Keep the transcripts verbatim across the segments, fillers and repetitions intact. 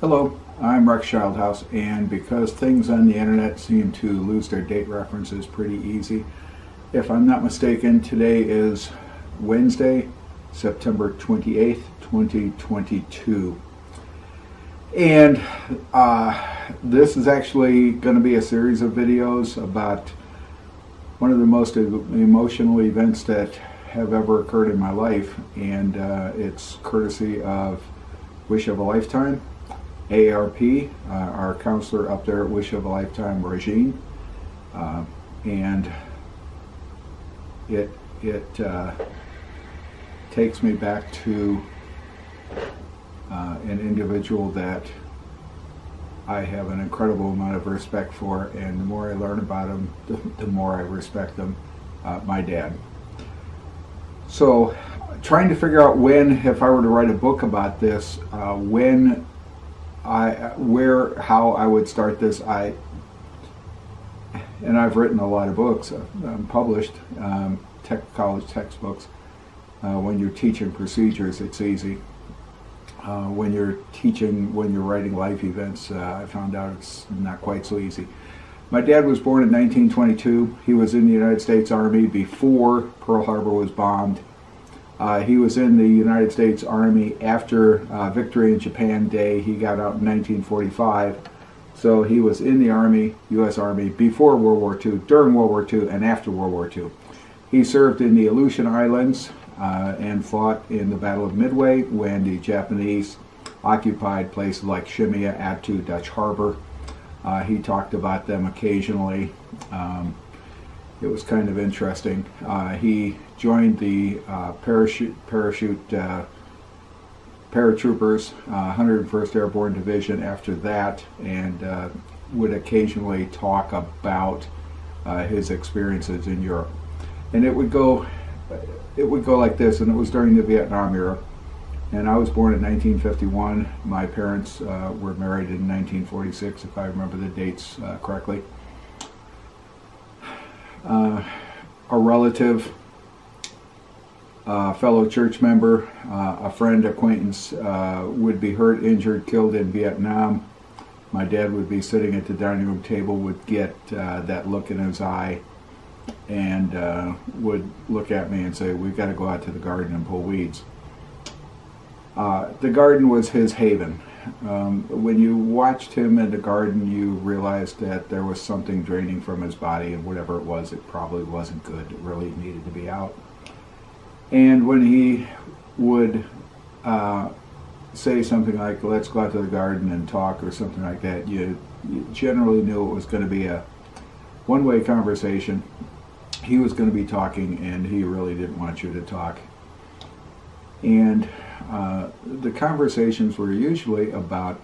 Hello, I'm Rex A Schildhouse, and because things on the internet seem to lose their date references pretty easy, if I'm not mistaken, today is Wednesday, September twenty-eighth, twenty twenty-two. And uh, this is actually going to be a series of videos about one of the most emotional events that have ever occurred in my life, and uh, it's courtesy of Wish of a Lifetime, A A R P, uh, our counselor up there at Wish of a Lifetime, Rajin, uh, and it it uh, takes me back to uh, an individual that I have an incredible amount of respect for, and the more I learn about him, the, the more I respect him, uh, my dad. So, trying to figure out when, if I were to write a book about this, uh, when I, where, how I would start this, I, and I've written a lot of books, I'm published, um, tech, college textbooks. Uh, when you're teaching procedures, it's easy. Uh, when you're teaching, when you're writing life events, uh, I found out it's not quite so easy. My dad was born in nineteen twenty-two. He was in the United States Army before Pearl Harbor was bombed. Uh, he was in the United States Army after uh, Victory in Japan Day. He got out in nineteen forty-five. So he was in the Army, U S Army, before World War Two, during World War Two, and after World War Two. He served in the Aleutian Islands uh, and fought in the Battle of Midway when the Japanese occupied places like Shimiya, Atu, Dutch Harbor. Uh, he talked about them occasionally. Um, It was kind of interesting. Uh, he joined the uh, parachute, parachute uh, paratroopers, uh, one hundred first Airborne Division after that, and uh, would occasionally talk about uh, his experiences in Europe. And it would go, it would go like this, and it was during the Vietnam era. And I was born in nineteen fifty-one. My parents uh, were married in nineteen forty-six, if I remember the dates uh, correctly. Uh, a relative, uh, fellow church member, uh, a friend, acquaintance uh, would be hurt, injured, killed in Vietnam. My dad would be sitting at the dining room table, would get uh, that look in his eye, and uh, would look at me and say, "We've got to go out to the garden and pull weeds." Uh, the garden was his haven. Um, when you watched him in the garden, you realized that there was something draining from his body, and whatever it was, it probably wasn't good. It really needed to be out. And when he would uh, say something like, "Let's go out to the garden and talk," or something like that, you, you generally knew it was going to be a one-way conversation. He was going to be talking, and he really didn't want you to talk. And uh, the conversations were usually about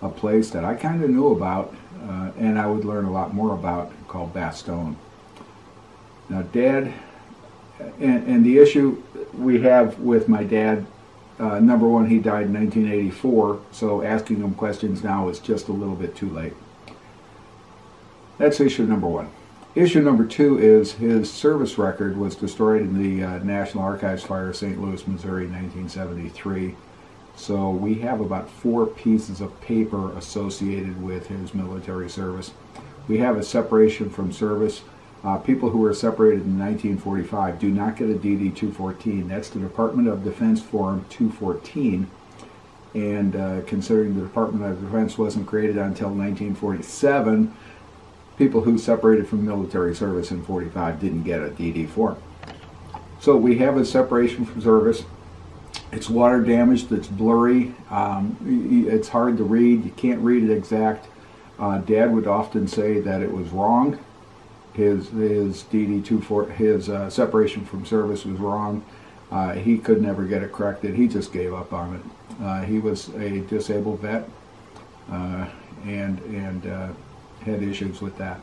a place that I kind of knew about, uh, and I would learn a lot more about, called Bastogne. Now, Dad, and, and the issue we have with my dad, uh, number one, he died in nineteen eighty-four, so asking him questions now is just a little bit too late. That's issue number one. Issue number two is his service record was destroyed in the uh, National Archives fire, Saint Louis, Missouri, nineteen seventy-three. So we have about four pieces of paper associated with his military service. We have a separation from service. Uh, people who were separated in nineteen forty-five do not get a D D two fourteen. That's the Department of Defense Form two fourteen. And uh, considering the Department of Defense wasn't created until nineteen forty-seven, people who separated from military service in forty-five didn't get a D D four. So we have a separation from service. It's water damaged, it's blurry, um, it's hard to read, you can't read it exact. Uh, Dad would often say that it was wrong. His, his D D two fourteen, his uh, separation from service was wrong. Uh, he could never get it corrected, he just gave up on it. Uh, he was a disabled vet, uh, and, and uh, had issues with that.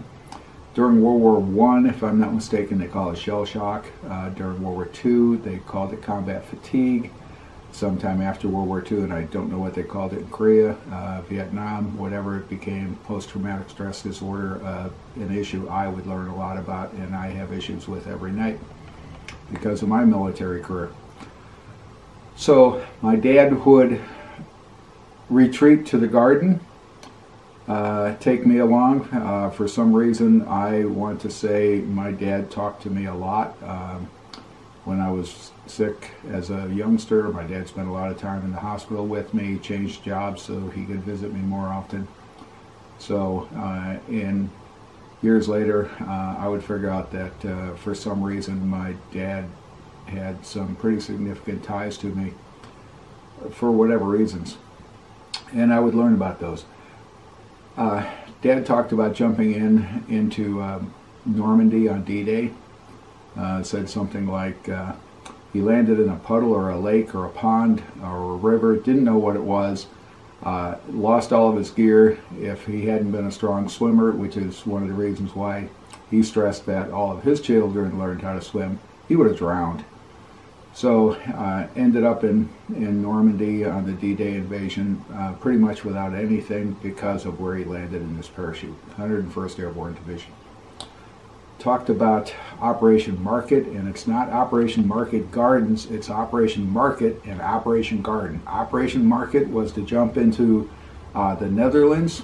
During World War One, if I'm not mistaken, they call it shell shock. Uh, during World War Two, they called it combat fatigue. Sometime after World War Two, and I don't know what they called it in Korea, uh, Vietnam, whatever it became, post-traumatic stress disorder, uh, an issue I would learn a lot about, and I have issues with every night because of my military career. So my dad would retreat to the garden. Uh, take me along. Uh, for some reason, I want to say my dad talked to me a lot. Um, when I was sick as a youngster, my dad spent a lot of time in the hospital with me, changed jobs so he could visit me more often. So, uh, in years later, uh, I would figure out that uh, for some reason my dad had some pretty significant ties to me for whatever reasons. And I would learn about those. Uh, Dad talked about jumping in into uh, Normandy on D-Day. Uh, said something like uh, he landed in a puddle or a lake or a pond or a river, didn't know what it was, uh, lost all of his gear if he hadn't been a strong swimmer, which is one of the reasons why he stressed that all of his children learned how to swim. He would have drowned. So uh, ended up in, in Normandy on the D-Day invasion uh, pretty much without anything because of where he landed in his parachute, one hundred and first Airborne Division. Talked about Operation Market, and it's not Operation Market Gardens, it's Operation Market and Operation Garden. Operation Market was to jump into uh, the Netherlands,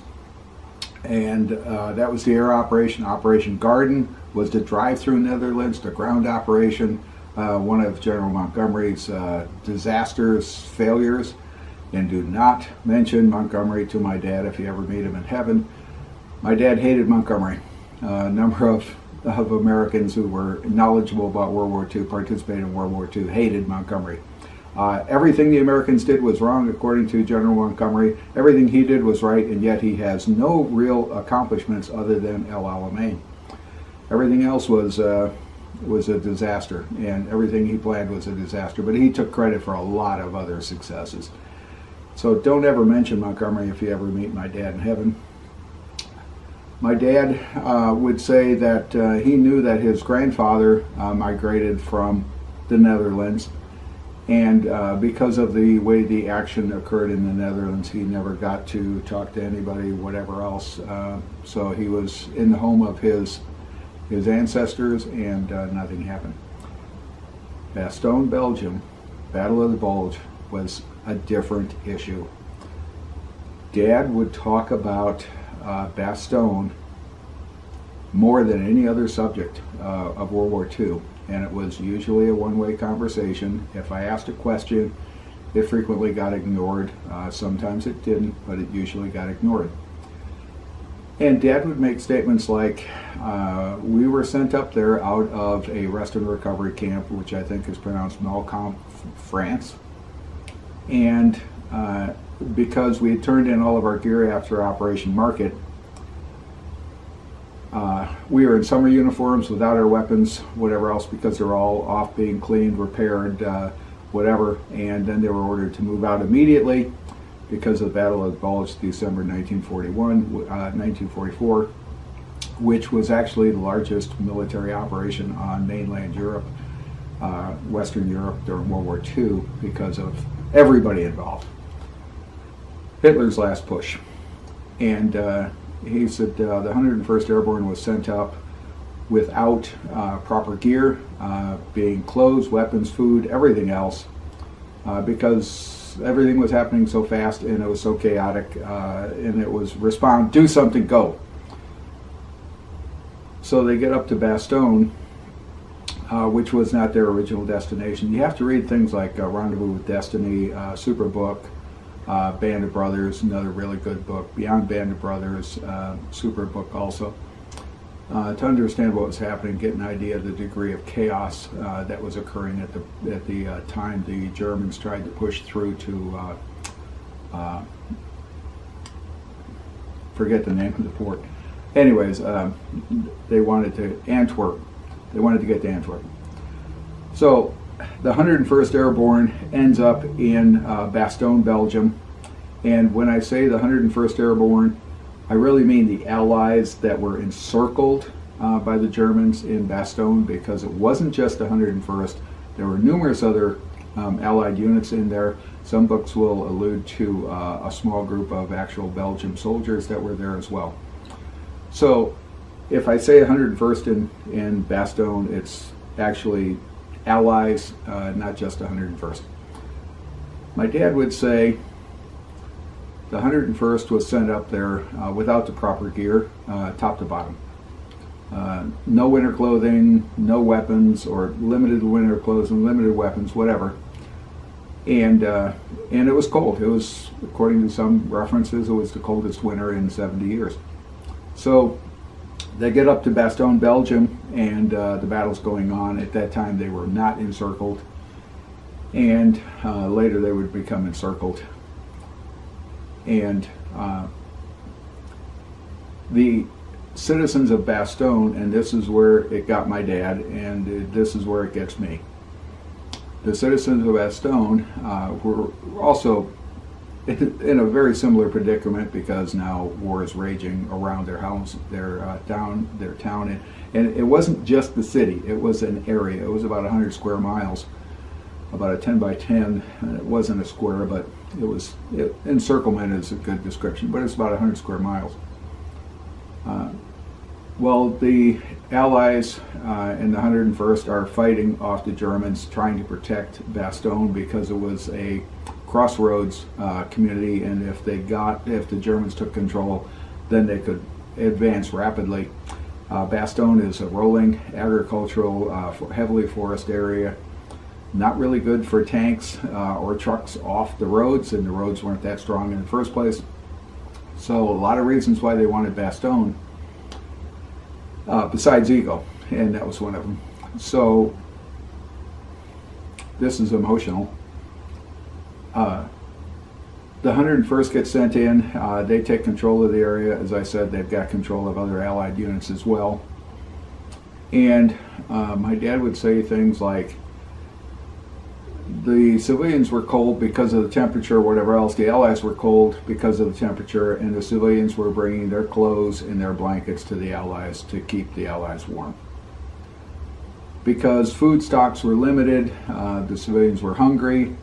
and uh, that was the air operation. Operation Garden was to drive through Netherlands, the ground operation. Uh, one of General Montgomery's uh, disasters, failures, and do not mention Montgomery to my dad if you ever meet him in heaven. My dad hated Montgomery. Uh, a number of, of Americans who were knowledgeable about World War Two, participated in World War Two, hated Montgomery. Uh, everything the Americans did was wrong, according to General Montgomery. Everything he did was right, and yet he has no real accomplishments other than El Alamein. Everything else was uh, was a disaster, and everything he planned was a disaster, but he took credit for a lot of other successes. So don't ever mention Montgomery if you ever meet my dad in heaven. My dad uh, would say that uh, he knew that his grandfather uh, migrated from the Netherlands, and uh, because of the way the action occurred in the Netherlands, he never got to talk to anybody, whatever else, uh, so he was in the home of his his ancestors, and uh, nothing happened. Bastogne, Belgium, Battle of the Bulge was a different issue. Dad would talk about uh, Bastogne more than any other subject uh, of World War Two, and it was usually a one-way conversation. If I asked a question, it frequently got ignored. Uh, sometimes it didn't, but it usually got ignored. And Dad would make statements like, uh, we were sent up there out of a rest and recovery camp, which I think is pronounced Malcom, France. And uh, because we had turned in all of our gear after Operation Market, uh, we were in summer uniforms without our weapons, whatever else, because they're all off being cleaned, repaired, uh, whatever. And then they were ordered to move out immediately. Because of the Battle of the Bulge, December nineteen forty-one, uh, nineteen forty-four, which was actually the largest military operation on mainland Europe, uh, Western Europe during World War Two, because of everybody involved. Hitler's last push. And uh, he said uh, the one hundred and first Airborne was sent up without uh, proper gear, uh, being clothes, weapons, food, everything else, uh, because everything was happening so fast, and it was so chaotic, uh, and it was respond, do something, go. So they get up to Bastogne, uh, which was not their original destination. You have to read things like uh, Rendezvous with Destiny, uh, Superbook, uh, Band of Brothers, another really good book, Beyond Band of Brothers, uh, Superbook also, uh, to understand what was happening, get an idea of the degree of chaos uh, that was occurring at the at the uh, time the Germans tried to push through to uh, uh, forget the name of the port. Anyways, uh, they wanted to Antwerp. They wanted to get to Antwerp. So the one hundred and first Airborne ends up in uh, Bastogne, Belgium, and when I say the one hundred and first Airborne, I really mean the Allies that were encircled uh, by the Germans in Bastogne, because it wasn't just the one hundred and first. There were numerous other um, Allied units in there. Some books will allude to uh, a small group of actual Belgian soldiers that were there as well. So if I say one hundred and first in, in Bastogne, it's actually Allies, uh, not just one hundred and first. My dad would say The one hundred and first was sent up there uh, without the proper gear, uh, top to bottom. Uh, no winter clothing, no weapons, or limited winter clothes and limited weapons, whatever. And uh, and it was cold. It was, according to some references, it was the coldest winter in seventy years. So they get up to Bastogne, Belgium, and uh, the battle's going on. At that time, they were not encircled, and uh, later they would become encircled. And uh, the citizens of Bastogne, and this is where it got my dad, and this is where it gets me. The citizens of Bastogne uh, were also in a very similar predicament, because now war is raging around their house, their uh, town, their town, and, and it wasn't just the city; it was an area. It was about one hundred square miles, about a ten by ten. And it wasn't a square, but it was it, encirclement is a good description. But it's about one hundred square miles. Uh, well, the Allies uh, and the one hundred and first are fighting off the Germans, trying to protect Bastogne because it was a crossroads uh, community, and if they got, if the Germans took control, then they could advance rapidly. Uh, Bastogne is a rolling, agricultural, uh, heavily forested area, not really good for tanks uh, or trucks off the roads, and the roads weren't that strong in the first place. So a lot of reasons why they wanted Bastogne, uh, besides ego, and that was one of them. So this is emotional. Uh, the one hundred and first gets sent in, uh, they take control of the area. As I said, they've got control of other Allied units as well. And uh, my dad would say things like, the civilians were cold because of the temperature, whatever else, the Allies were cold because of the temperature, and the civilians were bringing their clothes and their blankets to the Allies to keep the Allies warm. Because food stocks were limited, uh, the civilians were hungry,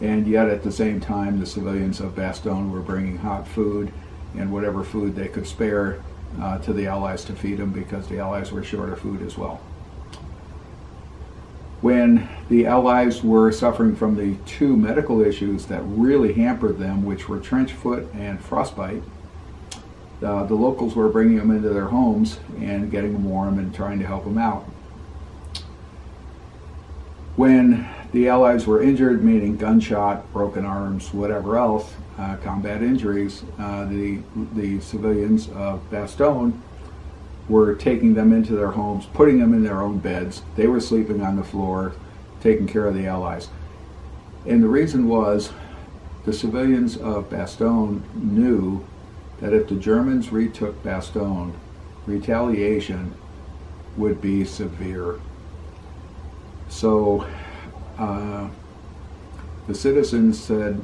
and yet at the same time the civilians of Bastogne were bringing hot food and whatever food they could spare uh, to the Allies to feed them, because the Allies were short of food as well. When the Allies were suffering from the two medical issues that really hampered them, which were trench foot and frostbite, uh, the locals were bringing them into their homes and getting them warm and trying to help them out. When the Allies were injured, meaning gunshot, broken arms, whatever else, uh, combat injuries, uh, the, the civilians of Bastogne were taking them into their homes, putting them in their own beds. They were sleeping on the floor, taking care of the Allies. And the reason was, the civilians of Bastogne knew that if the Germans retook Bastogne, retaliation would be severe. So uh, the citizens said,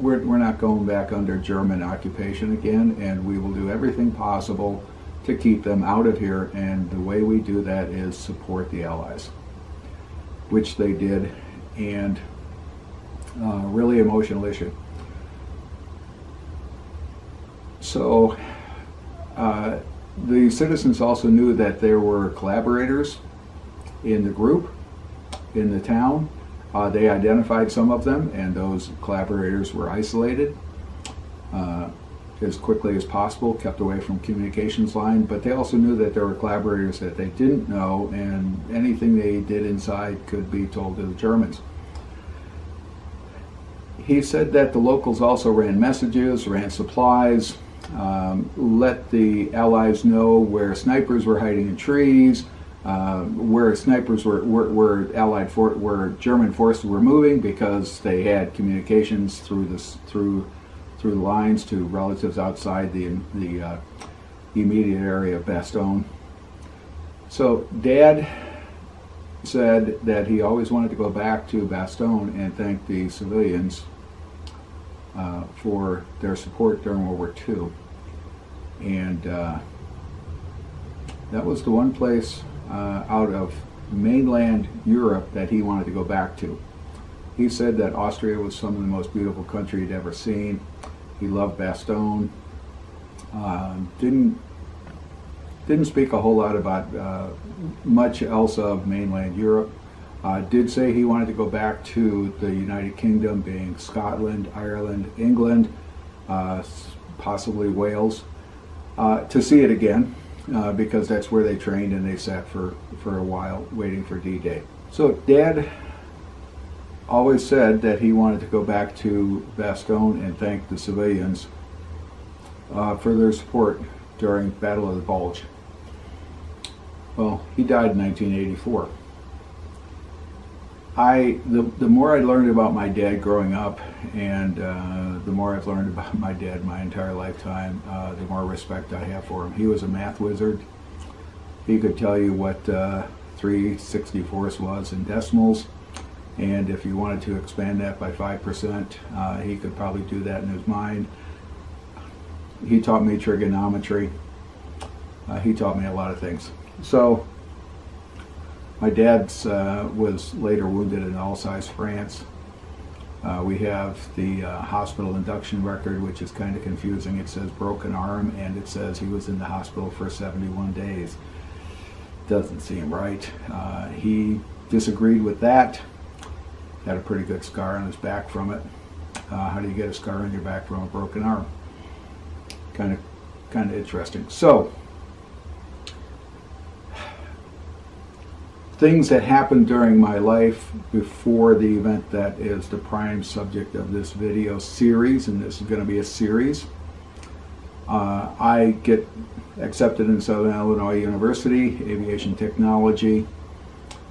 we're, we're not going back under German occupation again, and we will do everything possible to keep them out of here, and the way we do that is support the Allies, which they did. And uh, really emotional issue. So uh, the citizens also knew that there were collaborators in the group, in the town. Uh, they identified some of them, and those collaborators were isolated uh, as quickly as possible, kept away from communications line. But they also knew that there were collaborators that they didn't know, and anything they did inside could be told to the Germans. He said that the locals also ran messages, ran supplies, um, let the Allies know where snipers were hiding in trees, Uh, where snipers were, were, were Allied, for, where German forces were moving, because they had communications through this, through, through lines to relatives outside the the uh, immediate area of Bastogne. So Dad said that he always wanted to go back to Bastogne and thank the civilians uh, for their support during World War Two, and uh, that was the one place Uh, out of mainland Europe that he wanted to go back to. He said that Austria was some of the most beautiful country he'd ever seen. He loved Bastogne. Uh, didn't didn't speak a whole lot about uh, much else of mainland Europe. Uh, did say he wanted to go back to the United Kingdom, being Scotland, Ireland, England, uh, possibly Wales, uh, to see it again, uh, because that's where they trained and they sat for, for a while waiting for D-Day. So Dad always said that he wanted to go back to Bastogne and thank the civilians uh, for their support during Battle of the Bulge. Well, he died in nineteen eighty-four. I, the, the more I learned about my dad growing up, and uh, the more I've learned about my dad my entire lifetime, uh, the more respect I have for him. He was a math wizard. He could tell you what uh, three sixty-fourths was in decimals, and if you wanted to expand that by five percent, uh, he could probably do that in his mind. He taught me trigonometry. Uh, he taught me a lot of things. So my dad's uh, was later wounded in Alsace, France. Uh, we have the uh, hospital induction record, which is kind of confusing. It says broken arm, and it says he was in the hospital for seventy-one days. Doesn't seem right. Uh, he disagreed with that. Had a pretty good scar on his back from it. Uh, how do you get a scar on your back from a broken arm? Kind of, kind of interesting. So, things that happened during my life before the event that is the prime subject of this video series, and this is going to be a series. Uh, I get accepted in Southern Illinois University, Aviation Technology,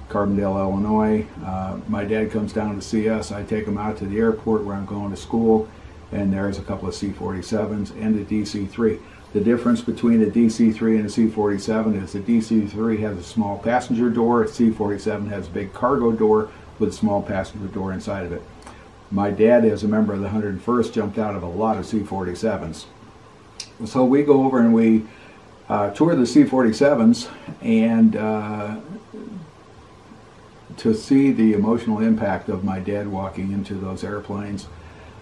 Carbondale, Illinois. Uh, my dad comes down to see us. I take him out to the airport where I'm going to school, and there's a couple of C forty-sevens and a D C three. The difference between a D C three and a C forty-seven is the D C three has a small passenger door, a C forty-seven has a big cargo door with a small passenger door inside of it. My dad, as a member of the one hundred and first, jumped out of a lot of C forty-sevens. So we go over and we uh, tour the C forty-sevens, and uh, to see the emotional impact of my dad walking into those airplanes.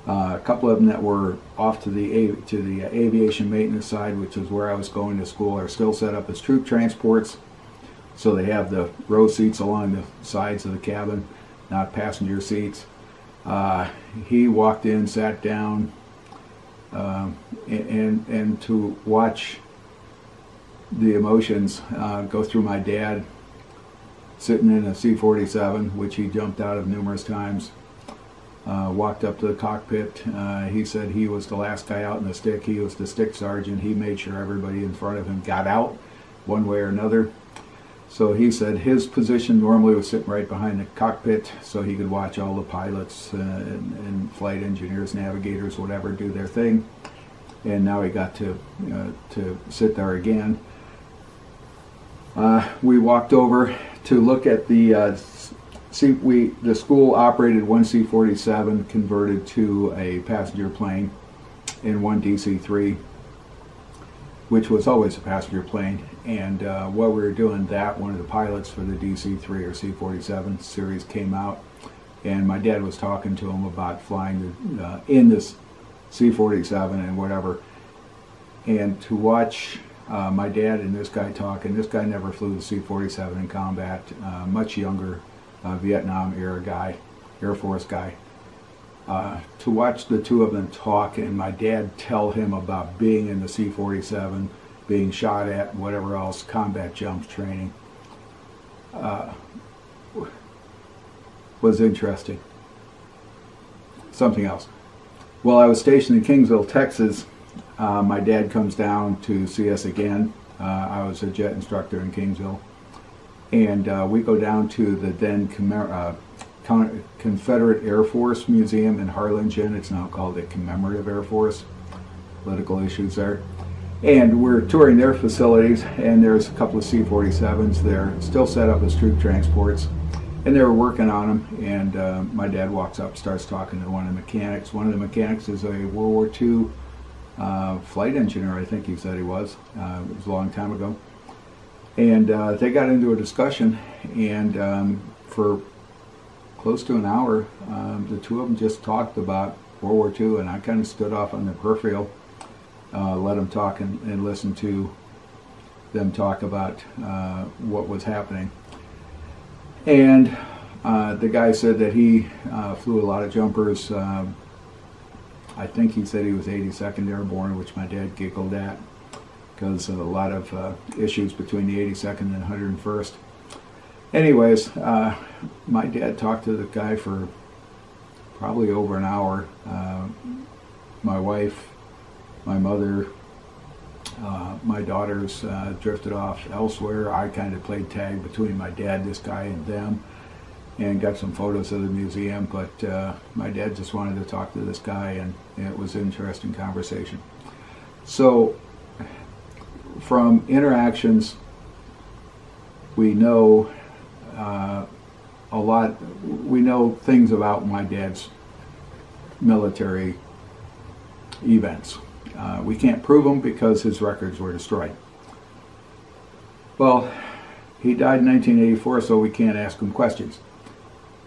Uh, a couple of them that were off to the to the aviation maintenance side, which is where I was going to school, are still set up as troop transports. So they have the row seats along the sides of the cabin, not passenger seats. Uh, he walked in, sat down, uh, and and to watch the emotions uh, go through my dad sitting in a C forty-seven, which he jumped out of numerous times. Uh, walked up to the cockpit. Uh, he said he was the last guy out in the stick. He was the stick sergeant. He made sure everybody in front of him got out one way or another. So he said his position normally was sitting right behind the cockpit so he could watch all the pilots uh, and, and flight engineers, navigators, whatever, do their thing. And now he got to, uh, to sit there again. Uh, we walked over to look at the uh, See, we, the school operated one C forty-seven converted to a passenger plane and one D C three, which was always a passenger plane. And uh, while we were doing that, one of the pilots for the D C three or C forty-seven series came out, and my dad was talking to him about flying uh, in this C forty-seven and whatever. And to watch uh, my dad and this guy talk, and this guy never flew the C forty-seven in combat, uh, much younger. Uh, Vietnam era guy, Air Force guy, uh, to watch the two of them talk and my dad tell him about being in the C forty-seven, being shot at, whatever else, combat jumps training, uh, was interesting. Something else. While I was stationed in Kingsville, Texas, uh, my dad comes down to see us again. Uh, I was a jet instructor in Kingsville. And uh, we go down to the then uh, Con Confederate Air Force Museum in Harlingen. It's now called the Commemorative Air Force. Political issues there. And we're touring their facilities, and there's a couple of C forty-sevens there, still set up as troop transports. And they were working on them, and uh, my dad walks up, starts talking to one of the mechanics. One of the mechanics is a World War Two uh, flight engineer, I think he said he was. Uh, it was a long time ago. And uh, they got into a discussion, and um, for close to an hour, um, the two of them just talked about World War Two, and I kind of stood off on the peripheral, uh, let them talk and, and listen to them talk about uh, what was happening. And uh, the guy said that he uh, flew a lot of jumpers. Uh, I think he said he was eighty-second Airborne, which my dad giggled at because of a lot of uh, issues between the eighty-second and one hundred and first. Anyways, uh, my dad talked to the guy for probably over an hour. Uh, my wife, my mother, uh, my daughters uh, drifted off elsewhere. I kind of played tag between my dad, this guy, and them, and got some photos of the museum, but uh, my dad just wanted to talk to this guy, and it was an interesting conversation. So from interactions, we know uh, a lot, we know things about my dad's military events. Uh, we can't prove them because his records were destroyed. Well, he died in nineteen eighty-four, so we can't ask him questions.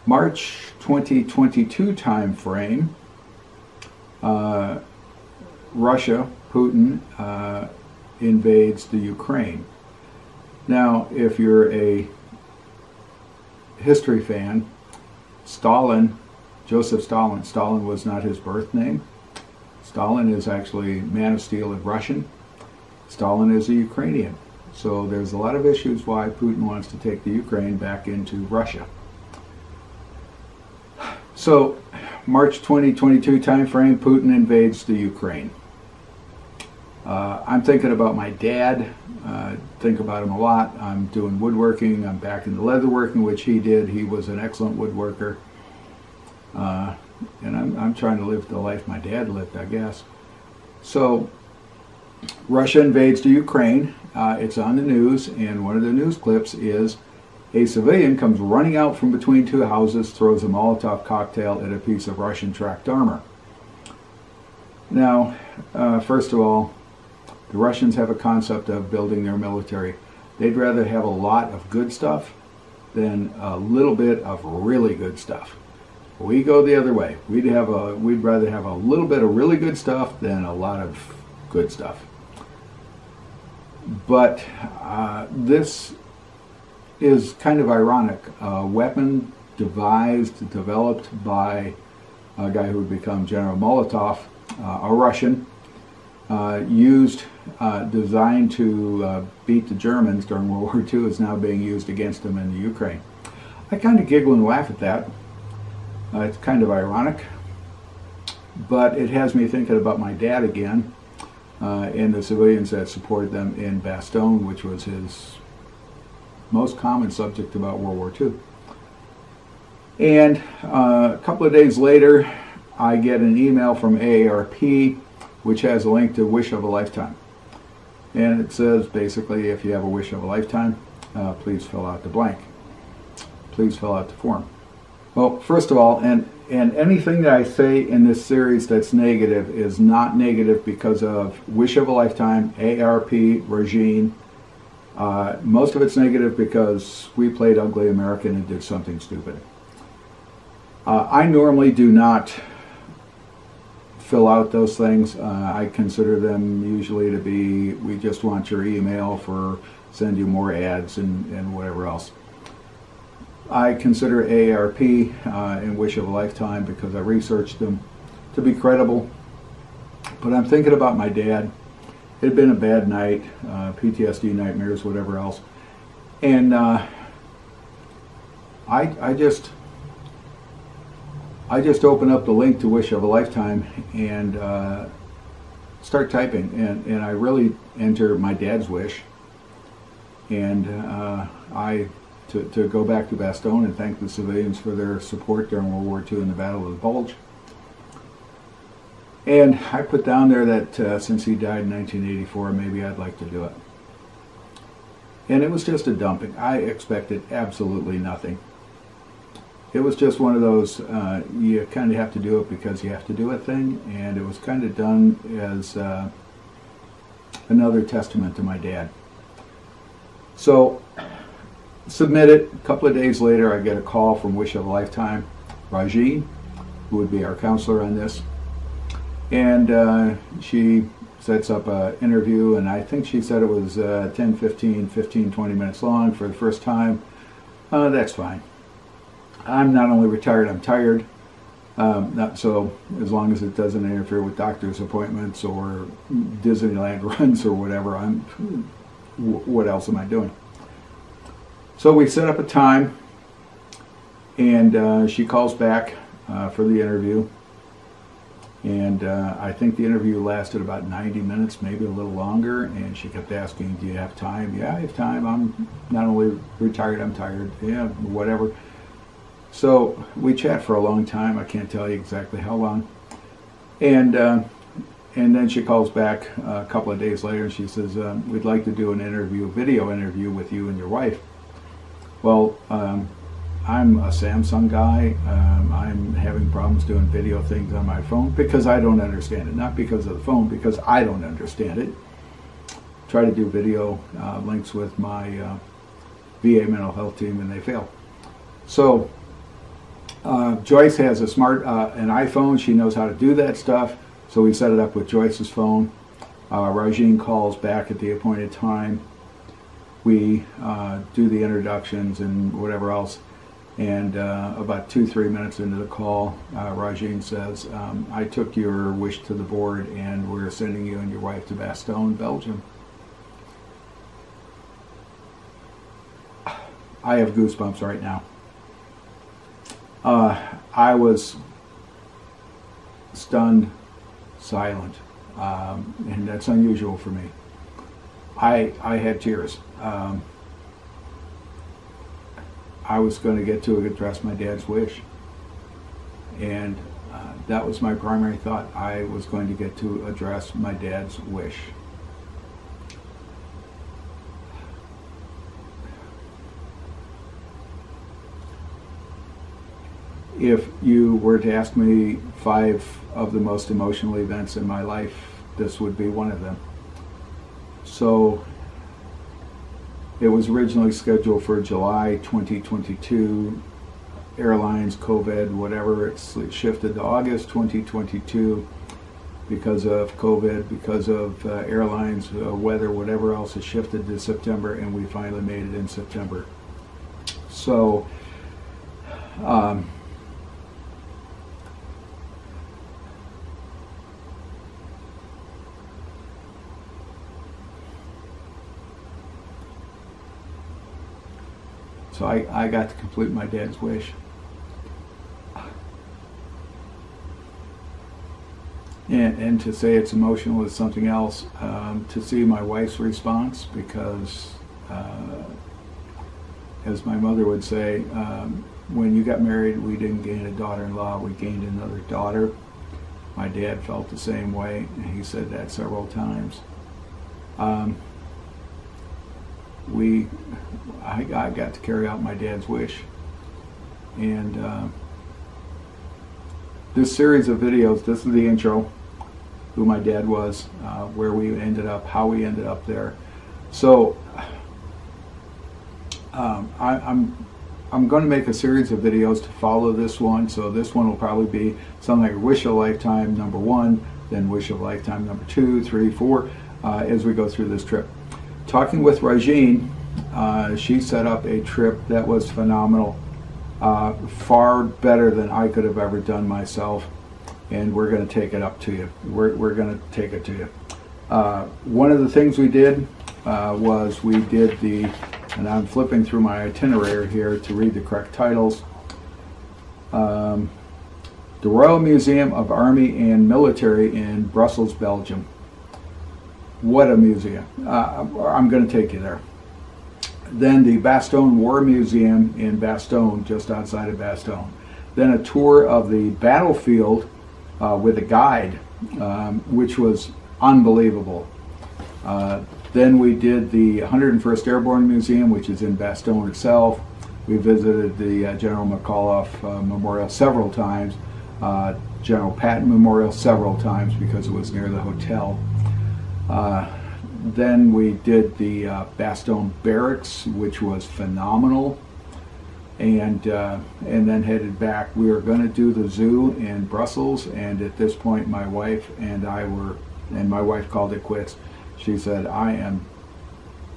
March twenty twenty-two time frame, uh, Russia, Putin, uh, invades the Ukraine. Now, if you're a history fan, Stalin, Joseph Stalin, Stalin was not his birth name. Stalin is actually Man of Steel in Russian. Stalin is a Ukrainian. So there's a lot of issues why Putin wants to take the Ukraine back into Russia. So, March twenty twenty-two timeframe, Putin invades the Ukraine. Uh, I'm thinking about my dad. Uh, think about him a lot. I'm doing woodworking. I'm back into leatherworking, which he did. He was an excellent woodworker. Uh, and I'm, I'm trying to live the life my dad lived, I guess. So, Russia invades the Ukraine. Uh, it's on the news, and one of the news clips is a civilian comes running out from between two houses, throws a Molotov cocktail at a piece of Russian tracked armor. Now, uh, first of all, the Russians have a concept of building their military. They'd rather have a lot of good stuff than a little bit of really good stuff. We go the other way. We'd have a, we'd rather have a little bit of really good stuff than a lot of good stuff. But uh, this is kind of ironic. A weapon devised, developed by a guy who would become General Molotov, uh, a Russian, uh, used, uh, designed to uh, beat the Germans during World War Two, is now being used against them in the Ukraine. I kind of giggle and laugh at that. Uh, it's kind of ironic, but it has me thinking about my dad again, uh, and the civilians that supported them in Bastogne, which was his most common subject about World War Two. And uh, a couple of days later, I get an email from A A R P, which has a link to Wish of a Lifetime. And it says, basically, if you have a wish of a lifetime, uh, please fill out the blank. Please fill out the form. Well, first of all, and, and anything that I say in this series that's negative is not negative because of Wish of a Lifetime, A A R P, Rajin. Uh, most of it's negative because we played ugly American and did something stupid. Uh, I normally do not fill out those things. Uh, I consider them usually to be, we just want your email for send you more ads and, and whatever else. I consider A A R P uh, and Wish of a Lifetime, because I researched them, to be credible. But I'm thinking about my dad. It had been a bad night, uh, P T S D nightmares, whatever else. And uh, I, I just I just open up the link to Wish of a Lifetime and uh, start typing. And, and I really enter my dad's wish. And uh, I, to, to go back to Bastogne and thank the civilians for their support during World War Two in the Battle of the Bulge. And I put down there that uh, since he died in nineteen eighty-four, maybe I'd like to do it. And it was just a dumping. I expected absolutely nothing. It was just one of those, uh, you kind of have to do it because you have to do it thing. And it was kind of done as uh, another testament to my dad. So, submit it. A couple of days later, I get a call from Wish of a Lifetime, Rajin, who would be our counselor on this. And uh, she sets up an interview, and I think she said it was uh, ten, fifteen, fifteen, twenty minutes long for the first time. Uh, that's fine. I'm not only retired, I'm tired. Um, not so as long as it doesn't interfere with doctor's appointments or Disneyland runs or whatever, I'm, what else am I doing? So we set up a time, and uh, she calls back uh, for the interview, and uh, I think the interview lasted about ninety minutes, maybe a little longer, and she kept asking, do you have time? Yeah, I have time. I'm not only retired, I'm tired. Yeah, whatever. So we chat for a long time. I can't tell you exactly how long. And uh, and then she calls back a couple of days later, and she says, um, we'd like to do an interview, video interview with you and your wife. Well, um, I'm a Samsung guy. Um, I'm having problems doing video things on my phone because I don't understand it. Not because of the phone, because I don't understand it. Try to do video uh, links with my uh, V A mental health team, and they fail. So Uh, Joyce has a smart, uh, an iPhone. She knows how to do that stuff, so we set it up with Joyce's phone. Uh, Rajin calls back at the appointed time. We uh, do the introductions and whatever else, and uh, about two, three minutes into the call, uh, Rajin says, um, I took your wish to the board, and we're sending you and your wife to Bastogne, Belgium. I have goosebumps right now. Uh, I was stunned, silent, um, and that's unusual for me. I, I had tears. Um, I was going to get to address my dad's wish, and uh, that was my primary thought. I was going to get to address my dad's wish. If you were to ask me five of the most emotional events in my life, this would be one of them. So it was originally scheduled for July twenty twenty-two. Airlines, COVID, whatever, it's it shifted to August twenty twenty-two because of COVID, because of uh, airlines, uh, weather, whatever else, it shifted to September, and we finally made it in September. So um, So I, I got to complete my dad's wish. And, and to say it's emotional is something else. Um, to see my wife's response, because uh, as my mother would say, um, when you got married, we didn't gain a daughter-in-law, we gained another daughter. My dad felt the same way, and he said that several times. Um, we I, I got to carry out my dad's wish, and uh, this series of videos, this is the intro, who my dad was, uh, where we ended up, how we ended up there. So um, I, I'm I'm going to make a series of videos to follow this one, so this one will probably be something like Wish of a Lifetime number one, then Wish of a Lifetime number two, three, four, uh, as we go through this trip. Talking with Rajin, uh, she set up a trip that was phenomenal, uh, far better than I could have ever done myself, and we're going to take it up to you. We're, we're going to take it to you. Uh, one of the things we did uh, was we did the, and I'm flipping through my itinerary here to read the correct titles, um, the Royal Museum of Army and Military in Brussels, Belgium. What a museum. Uh, I'm going to take you there. Then the Bastogne War Museum in Bastogne, just outside of Bastogne. Then a tour of the battlefield uh, with a guide, um, which was unbelievable. Uh, then we did the one hundred and first Airborne Museum, which is in Bastogne itself. We visited the uh, General McAuliffe uh, Memorial several times, uh, General Patton Memorial several times because it was near the hotel. Uh, then we did the uh, Bastogne Barracks, which was phenomenal, and uh, and then headed back. We were going to do the zoo in Brussels, and at this point, my wife and I were, and my wife called it quits. She said, "I am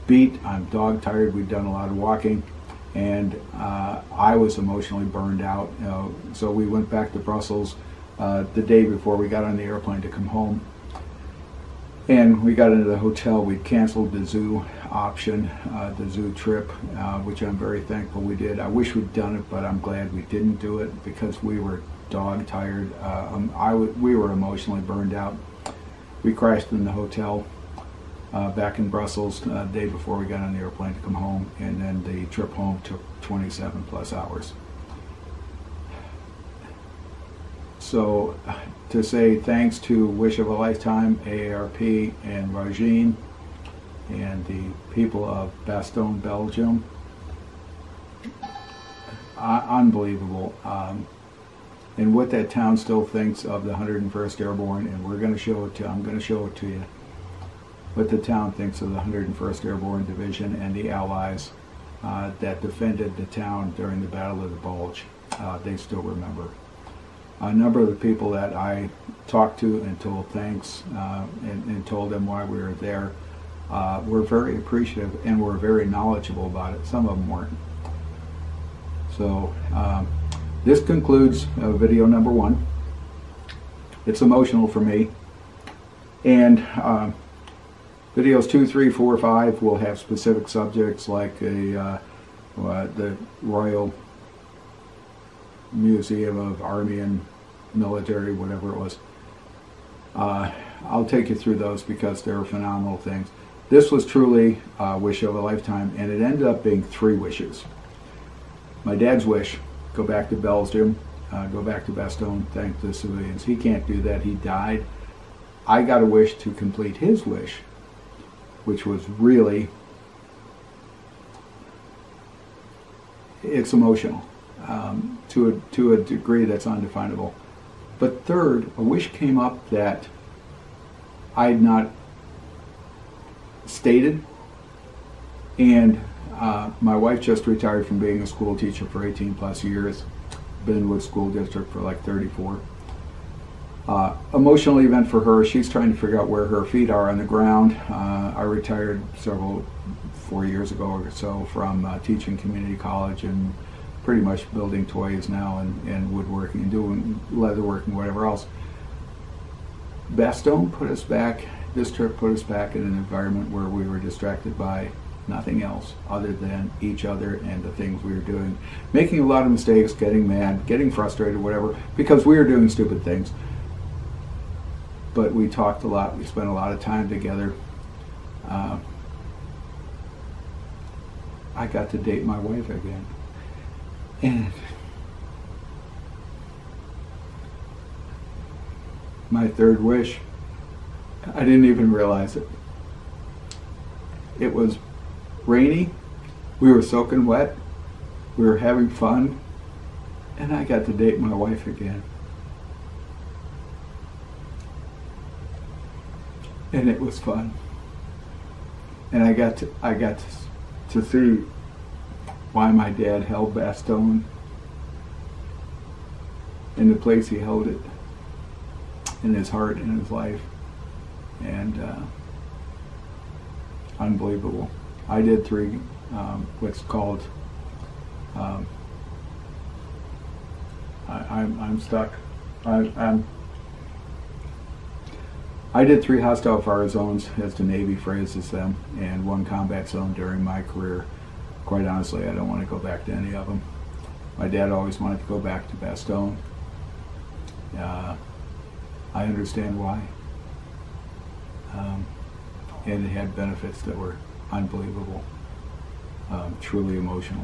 beat. I'm dog tired. We've done a lot of walking, and uh, I was emotionally burned out. You know, so we went back to Brussels uh, the day before we got on the airplane to come home. And we got into the hotel. We canceled the zoo option, uh, the zoo trip, uh, which I'm very thankful we did. I wish we'd done it, but I'm glad we didn't do it because we were dog tired. Uh, um, I w we were emotionally burned out. We crashed in the hotel uh, back in Brussels uh, the day before we got on the airplane to come home, and then the trip home took twenty-seven plus hours. So to say thanks to Wish of a Lifetime, A A R P, and Rajin, and the people of Bastogne, Belgium, uh, unbelievable. Um, and what that town still thinks of the one hundred and first Airborne, and we're going to show it to I'm going to show it to you, what the town thinks of the one hundred and first Airborne Division and the Allies uh, that defended the town during the Battle of the Bulge. Uh, they still remember. A number of the people that I talked to and told thanks uh, and, and told them why we were there uh, were very appreciative and were very knowledgeable about it. Some of them weren't. So um, this concludes uh, video number one. It's emotional for me. And uh, videos two, three, four, five will have specific subjects like a, uh, uh, the Royal Museum of Army and Military, whatever it was. Uh, I'll take you through those because they're phenomenal things. This was truly a wish of a lifetime, and it ended up being three wishes. My dad's wish, go back to Belgium, uh, go back to Bastogne, thank the civilians. He can't do that, he died. I got a wish to complete his wish, which was really, it's emotional. Um, to, a, to a degree that's undefinable. But third, a wish came up that I had not stated, and uh, my wife just retired from being a school teacher for eighteen plus years, been with school district for like thirty-four. Uh, emotional event for her, she's trying to figure out where her feet are on the ground. Uh, I retired several, four years ago or so from uh, teaching community college and pretty much building toys now and, and woodworking and doing leatherwork and whatever else. Bastogne put us back, this trip put us back in an environment where we were distracted by nothing else other than each other and the things we were doing. Making a lot of mistakes, getting mad, getting frustrated, whatever, because we were doing stupid things. But we talked a lot, we spent a lot of time together. Uh, I got to date my wife again. And my third wish, I didn't even realize it. It was rainy, we were soaking wet, we were having fun, and I got to date my wife again. And it was fun. And I got to, I got to, to see why my dad held Bastogne in the place he held it, in his heart, in his life, and uh, unbelievable. I did three um, what's called, um, I, I'm, I'm stuck, I, I'm, I did three hostile fire zones, as the Navy phrases them, and one combat zone during my career. Quite honestly, I don't want to go back to any of them. My dad always wanted to go back to Bastogne. Uh, I understand why. Um, and it had benefits that were unbelievable, um, truly emotional.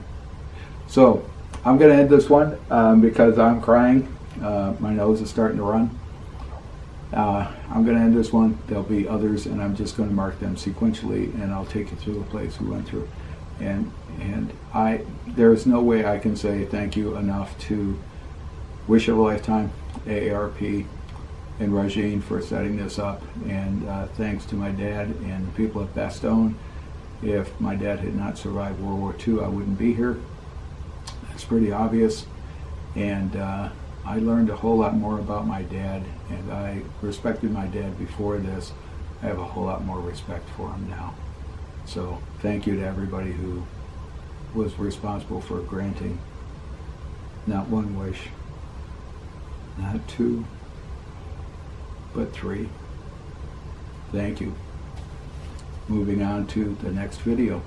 So I'm going to end this one um, because I'm crying. Uh, my nose is starting to run. Uh, I'm going to end this one. There'll be others, and I'm just going to mark them sequentially, and I'll take you through the place we went through. And and I there is no way I can say thank you enough to Wish of a Lifetime, A A R P, and Rajin for setting this up. And uh, thanks to my dad and the people at Bastogne. If my dad had not survived World War Two, I wouldn't be here. That's pretty obvious. And uh, I learned a whole lot more about my dad, and I respected my dad before this. I have a whole lot more respect for him now. So thank you to everybody who was responsible for granting not one wish, not two, but three. Thank you. Moving on to the next video.